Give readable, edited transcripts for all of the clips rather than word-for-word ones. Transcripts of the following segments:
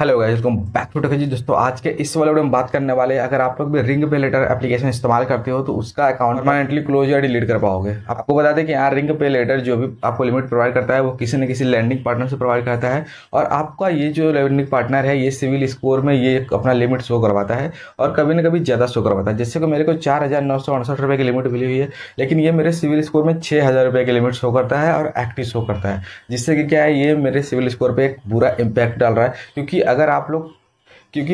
Hello guys, welcome back to technology. दोस्तों आज के इस वाले वीडियो में बात करने वाले हैं, अगर आप लोग भी रिंग पे लेटर एप्लीकेशन इस्तेमाल करते हो तो उसका अकाउंट परमानेंटली क्लोज या डिलीट कर पाओगे। आपको बता दें कि यहाँ रिंग पे लेटर जो भी आपको लिमिट प्रोवाइड करता है वो किसी न किसी लैंडिंग पार्टनर से प्रोवाइड करता है, और आपका ये जो लैंडिंग पार्टनर है ये सिविल स्कोर में ये अपना लिमिट शो करवाता है और कभी ना कभी ज़्यादा शो करवाता है। जैसे कि मेरे को 4,968 रुपये की लिमिट मिली हुई है, लेकिन ये मेरे सिविल स्कोर में 6,000 रुपये की लिमिट शो करता है और एक्टिव शो करता है, जिससे कि क्या है ये मेरे सिविल स्कोर पर एक बुरा इम्पैक्ट डाल रहा है। क्योंकि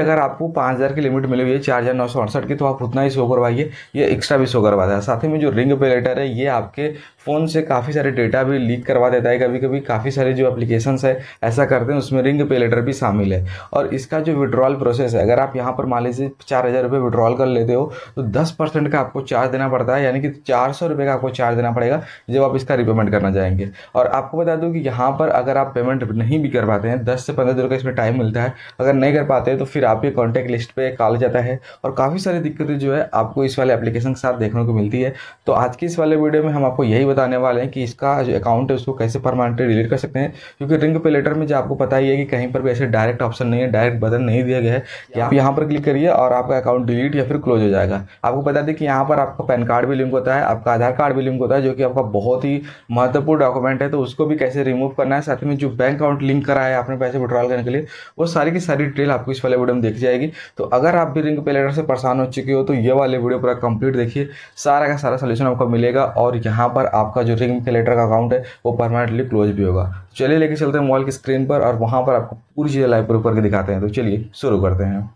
अगर आपको 5,000 की लिमिट मिली हुई है 4,968 की, तो आप उतना ही शो करवाइए, ये एक्स्ट्रा भी शो करवाता है। साथ ही में जो रिंग पे लेटर है ये आपके फ़ोन से काफ़ी सारे डेटा भी लीक करवा देता है। कभी कभी काफ़ी सारे जो एप्लीकेशंस है ऐसा करते हैं, उसमें रिंग पे लेटर भी शामिल है। और इसका जो विड्रॉल प्रोसेस है, अगर आप यहाँ पर मान लीजिए 4,000 रुपये विड्रॉल कर लेते हो तो 10% का आपको चार्ज देना पड़ता है, यानी कि 400 रुपये का आपको चार्ज देना पड़ेगा जब आप इसका रिपेमेंट करना चाहेंगे। और आपको बता दूँ कि यहाँ पर अगर आप पेमेंट नहीं भी कर पाते हैं, 10 से 15 दिन का इसमें टाइम मिलता है, अगर नहीं कर पाते तो फिर आपके कॉन्टैक्ट लिस्ट पे कॉल जाता है, और काफ़ी सारी दिक्कतें जो है आपको इस वाले एप्लीकेशन के साथ देखने को मिलती है। तो आज की इस वाले वीडियो में हम आपको यही बताने वाले हैं कि इसका जो अकाउंट है उसको कैसे परमानेंटली डिलीट कर सकते हैं, क्योंकि रिंग पे लेटर में जो आपको पता ही है कि कहीं पर भी ऐसे डायरेक्ट ऑप्शन नहीं है, डायरेक्ट बटन नहीं दिया गया है कि आप यहाँ पर क्लिक करिए और आपका अकाउंट डिलीट या फिर क्लोज हो जाएगा। आपको बता दें कि यहाँ पर आपका पैन कार्ड भी लिंक होता है, आपका आधार कार्ड भी लिंक होता है, जो कि आपका बहुत ही महत्वपूर्ण डॉक्यूमेंट है, तो उसको भी कैसे रिमूव करना है। साथ में जो बैंक अकाउंट लिंक कराया है आपने पैसे विड्रॉल करने के लिए, वो सारी की सारी डिटेल आपको इस वाले वीडियो में देखी जाएगी। तो अगर आप भी रिंग पे लेटर से परेशान हो चुके हो तो ये वाले वीडियो पूरा कंप्लीट देखिए, सारा का सारा सोल्यूशन आपको मिलेगा, और यहाँ पर आपका जो रिंग पे लेटर का अकाउंट है वो परमानेंटली क्लोज भी होगा। चलिए लेके चलते हैं मोबाइल की स्क्रीन पर, और वहाँ पर आपको पूरी चीज़ें लाइव प्रूफ करके दिखाते हैं। तो चलिए शुरू करते हैं।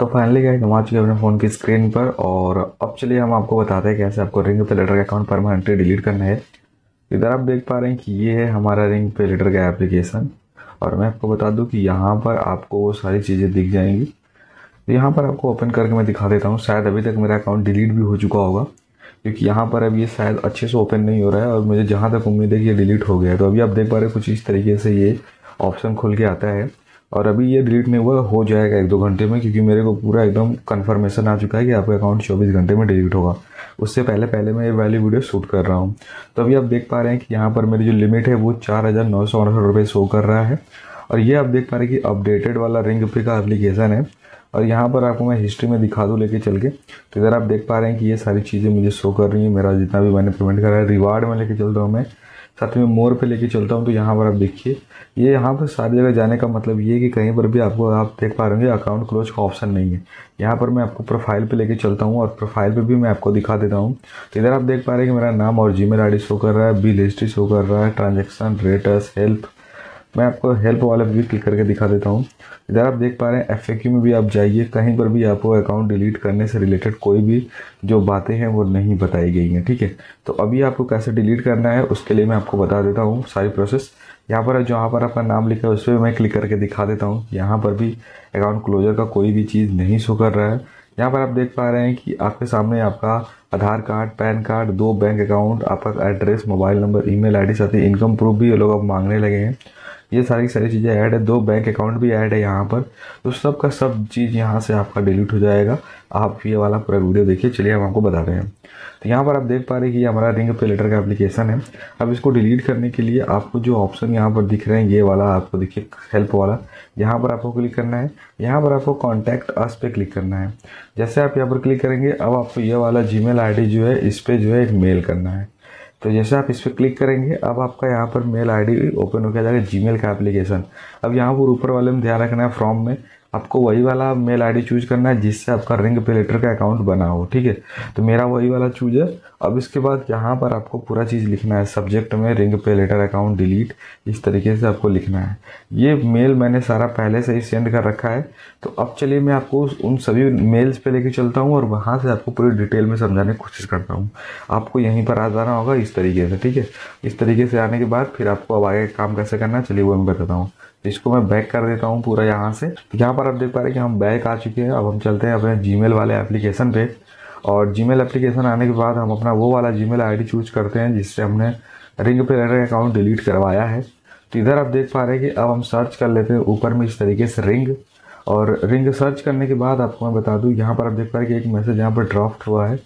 तो फाइनली गाइस हम आ चुके हैं अपने फ़ोन की स्क्रीन पर, और अब चलिए हम आपको बताते हैं कैसे आपको रिंग पे लेटर का अकाउंट परमानेंटली डिलीट करना है। इधर आप देख पा रहे हैं कि ये है हमारा रिंग पे लेटर का एप्लीकेशन, और मैं आपको बता दूं कि यहाँ पर आपको वो सारी चीज़ें दिख जाएंगी। तो यहाँ पर आपको ओपन करके मैं दिखा देता हूँ, शायद अभी तक मेरा अकाउंट डिलीट भी हो चुका होगा, क्योंकि यहाँ पर अब ये शायद अच्छे से ओपन नहीं हो रहा है, और मुझे जहाँ तक उम्मीद है कि ये डिलीट हो गया है। तो अभी आप देख पा रहे हैं कुछ इस तरीके से ये ऑप्शन खुल के आता है, और अभी ये डिलीट नहीं हुआ, हो जाएगा 1-2 घंटे में, क्योंकि मेरे को पूरा एकदम कन्फर्मेशन आ चुका है कि आपका अकाउंट 24 घंटे में डिलीट होगा। उससे पहले मैं ये वाली वीडियो शूट कर रहा हूँ। तो अभी आप देख पा रहे हैं कि यहाँ पर मेरी जो लिमिट है वो 4,968 रुपये शो कर रहा है, और ये आप देख पा रहे हैं कि अपडेटेड वाला रिंग पे का एप्लीकेशन है। और यहाँ पर आपको मैं हिस्ट्री में दिखा दूँ लेके चल के। तो इधर आप देख पा रहे हैं कि ये सारी चीज़ें मुझे शो कर रही हैं, मेरा जितना भी मैंने पेमेंट करा है। रिवार्ड में लेके चल रहा हूँ मैं, साथ में मोर पे लेके चलता हूँ। तो यहाँ पर आप देखिए, ये यहाँ पर सारी जगह जाने का मतलब ये है कि कहीं पर भी आपको, आप देख पा रहे होंगे, अकाउंट क्लोज का ऑप्शन नहीं है। यहाँ पर मैं आपको प्रोफाइल पे लेके चलता हूँ, और प्रोफाइल पे भी मैं आपको दिखा देता हूँ। तो इधर आप देख पा रहे हैं कि मेरा नाम और जीमेल आई डी शो कर रहा है, बिल हिस्ट्री शो कर रहा है, ट्रांजेक्शन रेटस, हेल्प। मैं आपको हेल्प वाला भी क्लिक करके दिखा देता हूँ। इधर आप देख पा रहे हैं FAQ में भी आप जाइए, कहीं पर भी आपको अकाउंट डिलीट करने से रिलेटेड कोई भी जो बातें हैं वो नहीं बताई गई हैं, ठीक है। तो अभी आपको कैसे डिलीट करना है उसके लिए मैं आपको बता देता हूँ सारी प्रोसेस। यहाँ पर जहाँ पर आपका नाम लिखा है उस पर मैं क्लिक करके दिखा देता हूँ। यहाँ पर भी अकाउंट क्लोजर का कोई भी चीज़ नहीं शो कर रहा है। यहाँ पर आप देख पा रहे हैं कि आपके सामने आपका Aadhaar card, pan card, 2 bank account, आपका address, mobile number, email ID, साथ ही इनकम प्रूफ भी ये लोग अब मांगने लगे हैं। ये सारी चीज़ें ऐड है, 2 बैंक अकाउंट भी ऐड है यहाँ पर। तो सब का सब चीज़ यहाँ से आपका डिलीट हो जाएगा। आप ये वाला पूरा वीडियो देखिए, चलिए हम आपको बता रहे हैं। तो यहाँ पर आप देख पा रहे हैं कि हमारा रिंग पे लेटर का एप्लीकेशन है। अब इसको डिलीट करने के लिए आपको जो ऑप्शन यहाँ पर दिख रहे हैं, ये वाला आपको देखिए हेल्प वाला, यहाँ पर आपको क्लिक करना है। यहाँ पर आपको कॉन्टैक्ट अस पे क्लिक करना है। जैसे आप यहाँ पर क्लिक करेंगे, अब आपको ये वाला जीमेल आईडी जो है इस पर जो है एक मेल करना है। तो जैसे आप इस पर क्लिक करेंगे, अब आपका यहाँ पर मेल आईडी ओपन होकर जाएगा, जीमेल का एप्लीकेशन। अब यहाँ पर ऊपर वाले में ध्यान रखना है, फ्रॉम में आपको वही वाला मेल आईडी चूज़ करना है जिससे आपका रिंग पे लेटर का अकाउंट बना हो, ठीक है। तो मेरा वही वाला चूज है। अब इसके बाद यहाँ पर आपको पूरा चीज़ लिखना है, सब्जेक्ट में रिंग पे लेटर अकाउंट डिलीट, इस तरीके से आपको लिखना है। ये मेल मैंने सारा पहले से ही सेंड कर रखा है। तो अब चलिए मैं आपको उन सभी मेल्स पे लेके चलता हूँ, और वहाँ से आपको पूरी डिटेल में समझाने की कोशिश करता हूँ। आपको यहीं पर आ जाना होगा इस तरीके से, ठीक है। इस तरीके से आने के बाद फिर आपको अब आगे काम कैसे करना है चलिए वो मैं बताता हूँ। इसको मैं बैक कर देता हूँ पूरा यहाँ से। तो यहाँ पर आप देख पा रहे हैं कि हम बैक आ चुके हैं। अब हम चलते हैं अपने जीमेल वाले एप्लीकेशन पे, और जीमेल एप्लीकेशन आने के बाद हम अपना वो वाला जीमेल आईडी चूज करते हैं जिससे हमने रिंग पे लेटर अकाउंट डिलीट करवाया है। तो इधर आप देख पा रहे हैं कि अब हम सर्च कर लेते हैं ऊपर में इस तरीके से रिंग, और रिंग सर्च करने के बाद आपको मैं बता दूँ, यहाँ पर आप देख पा रहे कि एक मैसेज यहाँ पर ड्राफ्ट हुआ है।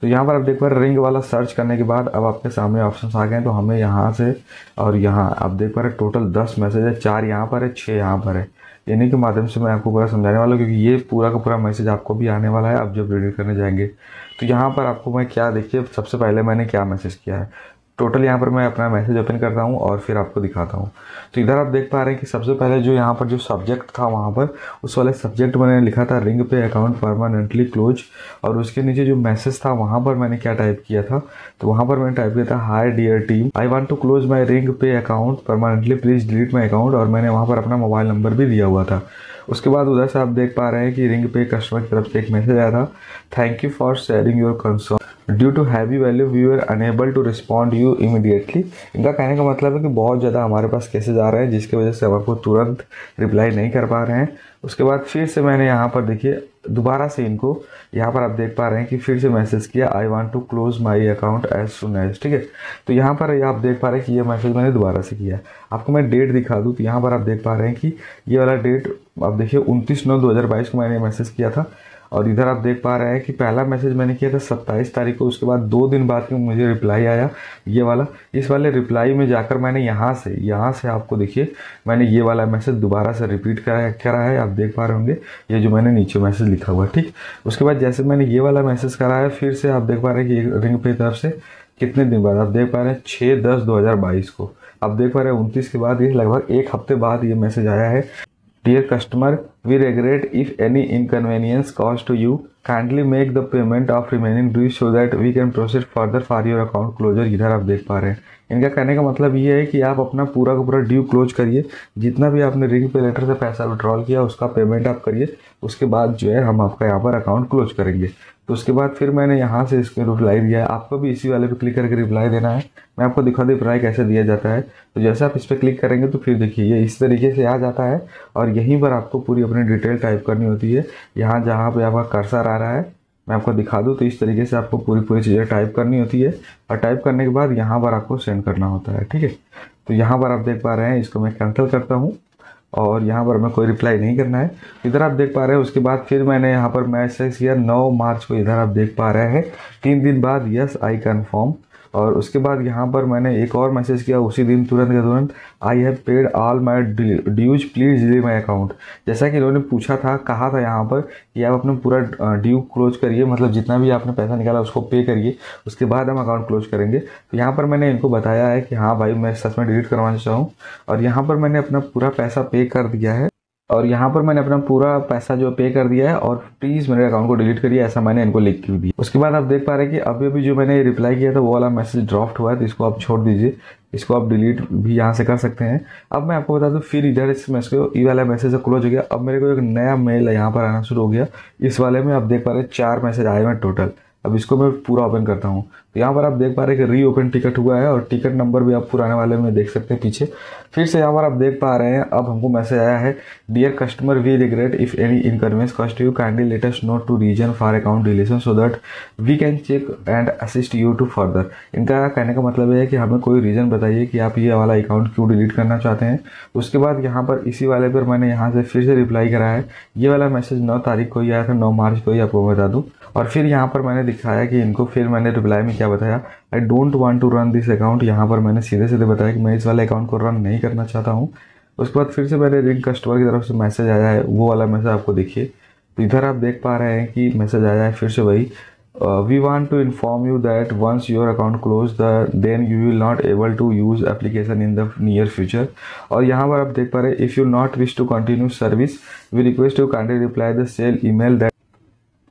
तो यहाँ पर आप देख पा रहे रिंग वाला सर्च करने के बाद अब आपके सामने ऑप्शन आ गए हैं। तो हमें यहाँ से और यहाँ आप देख पा रहे टोटल 10 मैसेज है, 4 यहाँ पर है, 6 यहाँ पर है। इन्हीं के माध्यम से मैं आपको पूरा समझाने वाला हूँ, क्योंकि ये पूरा का पूरा मैसेज आपको भी आने वाला है आप जब रीड करने जाएंगे। तो यहाँ पर आपको मैं क्या देखिए सबसे पहले मैंने क्या मैसेज किया है टोटल, यहाँ पर मैं अपना मैसेज ओपन करता हूँ और फिर आपको दिखाता हूँ। तो इधर आप देख पा रहे हैं कि सबसे पहले जो यहाँ पर जो सब्जेक्ट था वहाँ पर उस वाले सब्जेक्ट मैंने लिखा था ring Pay account permanently close, और उसके नीचे जो मैसेज था वहाँ पर मैंने क्या टाइप किया था, तो वहाँ पर मैंने टाइप किया था hi dear team I want to close my Ring Pay account permanently please delete my account, और मैंने वहाँ पर अपना मोबाइल नंबर भी दिया हुआ था। उसके बाद उधर से आप देख पा रहे हैं कि रिंग पे कस्टमर की तरफ से एक मैसेज आया था thank you for sharing your concern due to heavy value we are unable to respond you immediately. इनका कहने का मतलब है कि बहुत ज़्यादा हमारे पास केसेज आ रहे हैं जिसकी वजह से हम आपको तुरंत रिप्लाई नहीं कर पा रहे हैं। उसके बाद फिर से मैंने यहाँ पर देखिए दोबारा से इनको यहाँ पर आप देख पा रहे हैं कि फिर से मैसेज किया I want to close my account as soon as, ठीक है। तो यहाँ पर आप देख पा रहे हैं कि ये मैसेज मैंने दोबारा से किया। आपको मैं डेट दिखा दूँ तो यहाँ पर आप देख पा रहे हैं कि ये वाला डेट आप देखिए 29/9/2022 को मैंने मैसेज किया था, और इधर आप देख पा रहे हैं कि पहला मैसेज मैंने किया था 27 तारीख को। उसके बाद 2 दिन बाद में मुझे रिप्लाई आया ये वाला, इस वाले रिप्लाई में जाकर मैंने यहाँ से आपको देखिए मैंने ये वाला मैसेज दोबारा से रिपीट करा है, आप देख पा रहे होंगे ये जो मैंने नीचे मैसेज लिखा हुआ, ठीक। उसके बाद जैसे मैंने ये वाला मैसेज करा है फिर से आप देख पा रहे हैं कि रिंग पे तरफ से कितने दिन बाद आप देख पा रहे हैं 6/10/2022 को, आप देख पा रहे हैं 29 के बाद ये लगभग एक हफ्ते बाद ये मैसेज आया है dear customer we regret if any inconvenience cause to you kindly make the payment of remaining due so that we can proceed further for your account closure. इधर आप देख पा रहे हैं इनका कहने का मतलब ये है कि आप अपना पूरा का पूरा ड्यू क्लोज करिए, जितना भी आपने रिंग पे लेटर से पैसा विड्रॉल किया उसका पेमेंट आप करिए, उसके बाद जो है हम आपका यहाँ पर अकाउंट क्लोज करेंगे। तो उसके बाद फिर मैंने यहाँ से इसको रिप्लाई दिया है, आपको भी इसी वाले पे क्लिक करके रिप्लाई देना है। मैं आपको दिखा दूँ रिप्लाई कैसे दिया जाता है। तो जैसे आप इस पर क्लिक करेंगे तो फिर देखिए ये इस तरीके से आ जाता है, और यहीं पर आपको पूरी अपनी डिटेल टाइप करनी होती है। यहाँ जहाँ पे आपका कर्सर आ रहा है मैं आपको दिखा दूँ तो इस तरीके से आपको पूरी चीज़ें टाइप करनी होती है, और टाइप करने के बाद यहाँ पर आपको सेंड करना होता है, ठीक है। तो यहाँ पर आप देख पा रहे हैं इसको मैं कैंसिल करता हूँ, और यहाँ पर मैं कोई रिप्लाई नहीं करना है। इधर आप देख पा रहे हैं उसके बाद फिर मैंने यहाँ पर मैसेज किया 9 मार्च को, इधर आप देख पा रहे हैं 3 दिन बाद यस आई कन्फर्म, और उसके बाद यहाँ पर मैंने एक और मैसेज किया उसी दिन तुरंत का तुरंत I have paid all my dues please delete my account. जैसा कि इन्होंने पूछा था कहा था यहाँ पर कि आप अपना पूरा ड्यू क्लोज करिए, मतलब जितना भी आपने पैसा निकाला उसको पे करिए, उसके बाद हम अकाउंट क्लोज करेंगे। तो यहाँ पर मैंने इनको बताया है कि हाँ भाई मैं सच में डिलीट करवाना चाहूँ, और यहाँ पर मैंने अपना पूरा पैसा पे कर दिया है, और यहाँ पर मैंने अपना पूरा पैसा जो पे कर दिया है, और प्लीज़ मेरे अकाउंट को डिलीट करिए ऐसा मैंने इनको लिख के दिया। उसके बाद आप देख पा रहे हैं कि अभी अभी जो मैंने रिप्लाई किया था वो वाला मैसेज ड्राफ्ट हुआ है, तो इसको आप छोड़ दीजिए, इसको आप डिलीट भी यहाँ से कर सकते हैं। अब मैं आपको बता दूँ फिर इधर इस मैसेज ई वाला मैसेज क्लोज हो गया। अब मेरे को एक नया मेल यहाँ पर आना शुरू हो गया, इस वाले में आप देख पा रहे हैं 4 मैसेज आए हैं टोटल। अब इसको मैं पूरा ओपन करता हूँ तो यहाँ पर आप देख पा रहे हैं कि री ओपन टिकट हुआ है, और टिकट नंबर भी आप पुराने वाले में देख सकते हैं पीछे। फिर से यहाँ पर आप देख पा रहे हैं अब हमको मैसेज आया है dear customer we regret if any inconvenience cost you kindly let us know to reason for account deletion so that we can check and assist you to further. इनका कहने का मतलब है कि हमें कोई रीज़न बताइए कि आप ये वाला अकाउंट क्यों डिलीट करना चाहते हैं। उसके बाद यहाँ पर इसी वाले पर मैंने यहाँ से फिर से रिप्लाई करा है, ये वाला मैसेज 9 तारीख को ही आया था, 9 मार्च को ही आपको बता दूँ। और फिर यहाँ पर मैंने दिखाया कि इनको फिर मैंने रिप्लाई में क्या बताया I don't want to run this account, यहाँ पर मैंने सीधे सीधे बताया कि मैं इस वाले अकाउंट को रन नहीं करना चाहता हूँ। उसके बाद फिर से मैंने रिंग कस्टमर की तरफ से मैसेज आया है, वो वाला मैसेज आपको देखिए। तो इधर आप देख पा रहे हैं कि मैसेज आया है फिर से वही we want to inform you that once your account close the then you will not able to use application in the near future. और यहाँ पर आप देख पा रहे हैं if you not wish to continue service we request you kindly reply the cell email that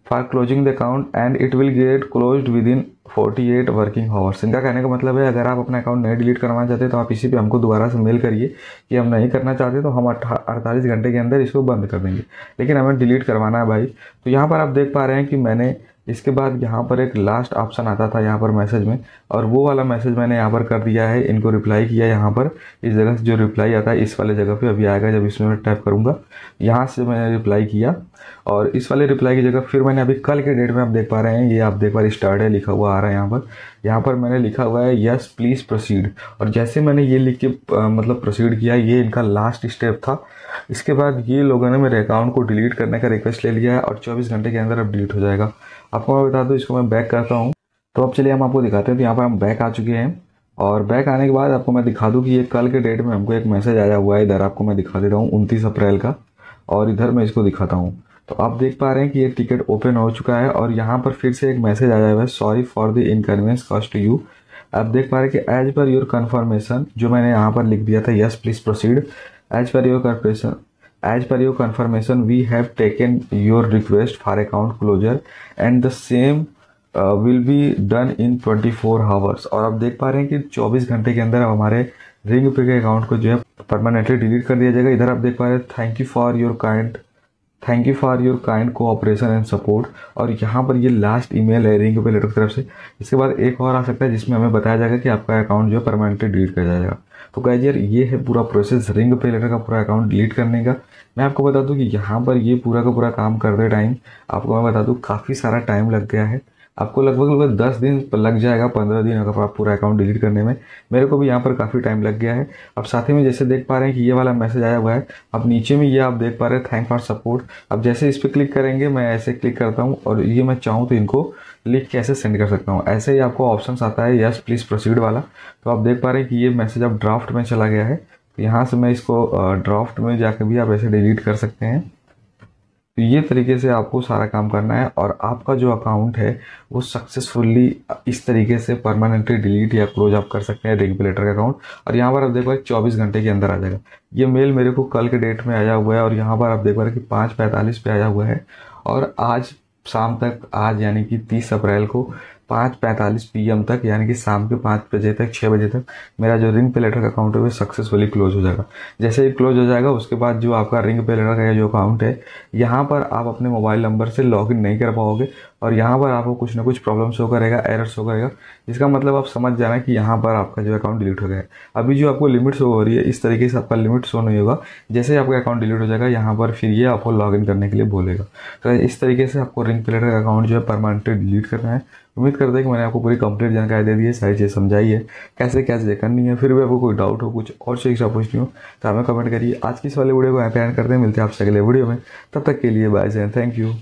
for closing the account and it will get closed within 48 working hours. इनका कहने का मतलब है अगर आप अपना अकाउंट नहीं delete करवाना चाहते तो आप इसी पे हमको दोबारा से मेल करिए कि हम नहीं करना चाहते तो हम 48 घंटे के अंदर इसको बंद कर देंगे, लेकिन हमें डिलीट करवाना है भाई। तो यहाँ पर आप देख पा रहे हैं कि मैंने इसके बाद यहाँ पर एक लास्ट ऑप्शन आता था यहाँ पर मैसेज में, और वो वाला मैसेज मैंने यहाँ पर कर दिया है, इनको रिप्लाई किया यहाँ पर इस जगह से जो रिप्लाई आता है इस वाले जगह पे अभी आएगा जब इसमें मैं टाइप करूँगा, यहाँ से मैंने रिप्लाई किया। और इस वाले रिप्लाई की जगह फिर मैंने अभी कल के डेट में आप देख पा रहे हैं ये आप देख पा रहे स्टार्ट लिखा हुआ आ रहा है यहाँ पर मैंने लिखा हुआ है यस प्लीज़ प्रोसीड, और जैसे मैंने ये लिख के मतलब प्रोसीड किया ये इनका लास्ट स्टेप था। इसके बाद ये लोगों ने मेरे अकाउंट को डिलीट करने का रिक्वेस्ट ले लिया है, और 24 घंटे के अंदर अब डिलीट हो जाएगा। आपको मैं बता दूँ इसको मैं बैक करता हूँ तो अब चलिए हम आपको दिखाते हैं। तो यहाँ पर हम बैक आ चुके हैं और बैक आने के बाद आपको मैं दिखा दूँ कि ये कल के डेट में हमको एक मैसेज आया हुआ है। इधर आपको मैं दिखा देता हूँ 29 अप्रैल का, और इधर मैं इसको दिखाता हूँ। तो आप देख पा रहे हैं कि ये टिकट ओपन हो चुका है और यहाँ पर फिर से एक मैसेज आया हुआ है, sorry for the inconvenience cost you. आप देख पा रहे हैं कि एज पर योर कन्फर्मेशन, जो मैंने यहाँ पर लिख दिया था yes please proceed, as per your confirmation we have taken your request for account closure and the same will be done in 24 hours. और आप देख पा रहे हैं कि 24 घंटे के अंदर हमारे रिंग पे के अकाउंट को जो है परमानेंटली डिलीट कर दिया जाएगा। इधर आप देख पा रहे हैं thank you for your kind cooperation and support. और यहाँ पर ये लास्ट ईमेल है रिंग पे लेटर की तरफ से। इसके बाद एक और आ सकता है जिसमें हमें बताया जाएगा कि आपका अकाउंट जो है परमानेंटली डिलीट कर जाएगा। तो गाइस यार ये है पूरा प्रोसेस रिंग पे लेटर का, पूरा अकाउंट डिलीट करने का। मैं आपको बता दूँ कि यहाँ पर ये पूरा का पूरा काम करते टाइम आपको मैं बता दूँ काफ़ी सारा टाइम लग गया है। आपको लगभग 10 दिन लग जाएगा, 15 दिन अगर आप पूरा अकाउंट डिलीट करने में। मेरे को भी यहाँ पर काफ़ी टाइम लग गया है। अब साथ ही में जैसे देख पा रहे हैं कि ये वाला मैसेज आया हुआ है। अब नीचे में ये आप देख पा रहे हैं थैंक फॉर सपोर्ट। अब जैसे इस पर क्लिक करेंगे, मैं ऐसे क्लिक करता हूँ और ये मैं चाहूँ तो इनको लिख के ऐसे सेंड कर सकता हूँ। ऐसे ही आपको ऑप्शन आता है यस प्लीज़ प्रोसीड वाला। तो आप देख पा रहे हैं कि ये मैसेज अब ड्राफ्ट में चला गया है। यहाँ से मैं इसको ड्राफ्ट में जाकर भी आप ऐसे डिलीट कर सकते हैं। तो ये तरीके से आपको सारा काम करना है और आपका जो अकाउंट है वो सक्सेसफुली इस तरीके से परमानेंटली डिलीट या क्लोज आप कर सकते हैं रिंग पे लेटर का अकाउंट। और यहाँ पर आप देख पा रहे 24 घंटे के अंदर आ जाएगा। ये मेल मेरे को कल के डेट में आया हुआ है और यहाँ पर आप देख पा रहे कि 5:45 पे आया हुआ है। और आज शाम तक, आज यानी कि 30 अप्रैल को 5:45 PM तक, यानी कि शाम के 5 बजे तक, 6 बजे तक मेरा जो रिंग पे लेटर का अकाउंट है वो सक्सेसफुली क्लोज हो जाएगा। जैसे ही क्लोज हो जाएगा उसके बाद जो आपका रिंग पे लेटर का जो अकाउंट है यहाँ पर आप अपने मोबाइल नंबर से लॉगिन नहीं कर पाओगे और यहाँ पर आपको कुछ ना कुछ प्रॉब्लम शो करेगा, एरर शो करेगा, जिसका मतलब आप समझ जाना कि यहाँ पर आपका जो अकाउंट डिलीट हो गया है। अभी जो आपको लिमिट शो हो रही है इस तरीके से आपका लिमिट शो नहीं होगा। जैसे ही आपका अकाउंट डिलीट हो जाएगा यहाँ पर फिर ये आपको लॉगिन करने के लिए बोलेगा। तो इस तरीके से आपको रिंग पे लेटर का अकाउंट जो है परमानेंटली डिलीट करना है। उम्मीद करते हैं कि मैंने आपको पूरी कंप्लीट जानकारी दे दी है, सारी चीज़ समझाई है कैसे कैसे करनी है। फिर भी आपको कोई डाउट हो, कुछ और चीज़ पूछनी हो तो हमें कमेंट करिए। आज की इस वाले वीडियो को यहाँ पे एंड करते हैं, मिलते हैं आपसे अगले वीडियो में। तब तक के लिए बाय, थैंक यू।